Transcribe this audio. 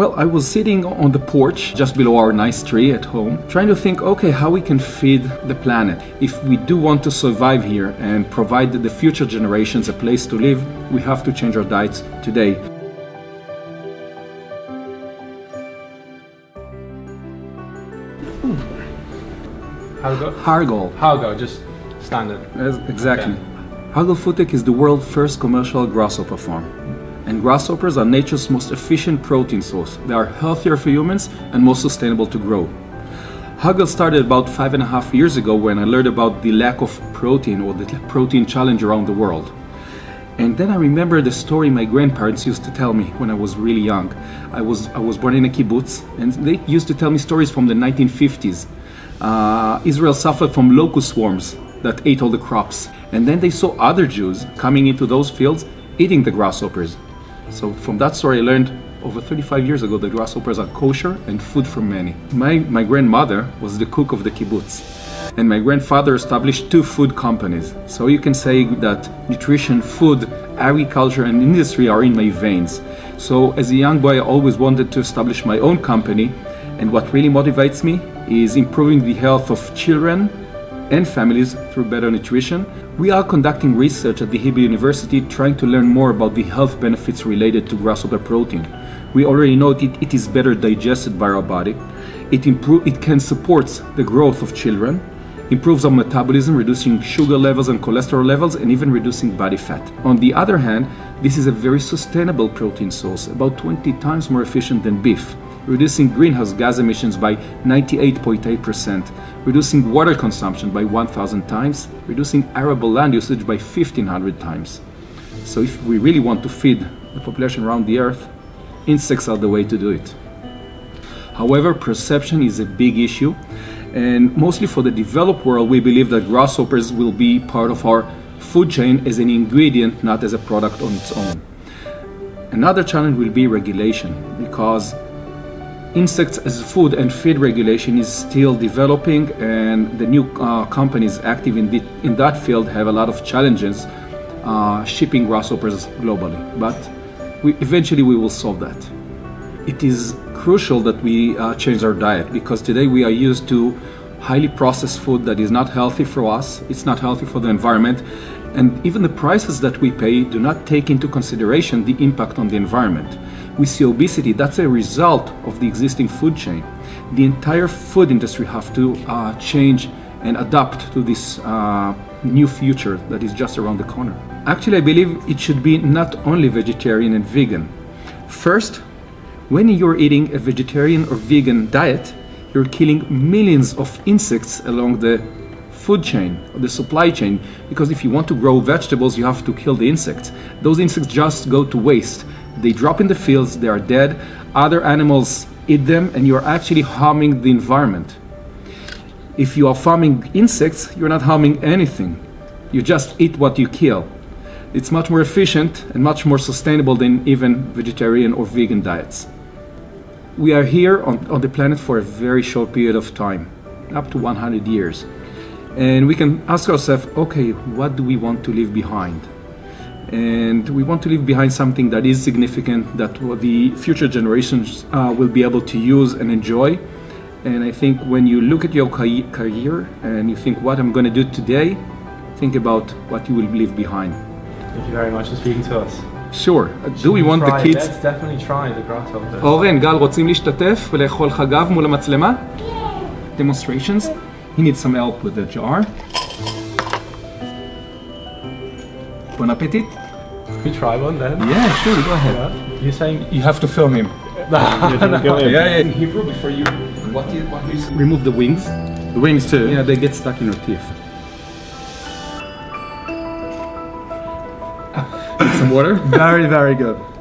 Well, I was sitting on the porch just below our nice tree at home, trying to think, okay, how we can feed the planet. If we do want to survive here and provide the future generations a place to live, we have to change our diets today. Hargol? Hargol. Hargol, just standard. Exactly. Okay. Hargol FoodTech is the world's first commercial grasshopper farm. And grasshoppers are nature's most efficient protein source. They are healthier for humans and more sustainable to grow. Hargol started about 5.5 years ago when I learned about the lack of protein or the protein challenge around the world. And then I remember the story my grandparents used to tell me when I was really young. I was born in a kibbutz, and they used to tell me stories from the 1950s. Israel suffered from locust swarms that ate all the crops. And then they saw other Jews coming into those fields eating the grasshoppers. So from that story I learned over 35 years ago that grasshoppers are kosher and food for many. My grandmother was the cook of the kibbutz, and my grandfather established 2 food companies. So you can say that nutrition, food, agriculture and industry are in my veins. So as a young boy I always wanted to establish my own company, and what really motivates me is improving the health of children and families through better nutrition. We are conducting research at the Hebrew University trying to learn more about the health benefits related to grasshopper protein. We already know that it is better digested by our body, it can support the growth of children, improves our metabolism, reducing sugar levels and cholesterol levels, and even reducing body fat. On the other hand, this is a very sustainable protein source, about 20 times more efficient than beef, reducing greenhouse gas emissions by 98.8%, reducing water consumption by 1,000 times, reducing arable land usage by 1,500 times. So if we really want to feed the population around the earth, insects are the way to do it. However, perception is a big issue, and mostly for the developed world, we believe that grasshoppers will be part of our food chain as an ingredient, not as a product on its own. Another challenge will be regulation, because insects as food and feed regulation is still developing, and the new companies active in that field have a lot of challenges shipping grasshoppers globally, but eventually we will solve that. It is crucial that we change our diet, because today we are used to highly processed food that is not healthy for us, it's not healthy for the environment, and even the prices that we pay do not take into consideration the impact on the environment. We see obesity, that's a result of the existing food chain. The entire food industry have to change and adapt to this new future that is just around the corner. Actually, I believe it should be not only vegetarian and vegan. First, when you're eating a vegetarian or vegan diet, you're killing millions of insects along the food chain, the supply chain, because if you want to grow vegetables, you have to kill the insects. Those insects just go to waste. They drop in the fields, they are dead, other animals eat them, and you're actually harming the environment. If you are farming insects, you're not harming anything. You just eat what you kill. It's much more efficient and much more sustainable than even vegetarian or vegan diets. We are here on the planet for a very short period of time, up to 100 years. And we can ask ourselves, okay, what do we want to leave behind? And we want to leave behind something that is significant, that the future generations will be able to use and enjoy. And I think when you look at your career and you think what I'm going to do today, think about what you will leave behind. Thank you very much for speaking to us. Sure. Do we want the kids? Let's definitely try the grasshopper. Oren, Gal, רוצים להשתתף ולאכול חגב מול המצלמה? Demonstrations. He needs some help with the jar. Bon appetit. Can we try one then? Yeah, sure, go ahead. Yeah. You're saying you have to film him. Yeah. In Hebrew, before you... What do you say? Remove the wings. The wings too? Yeah, they get stuck in your teeth. Some water? Very, very good.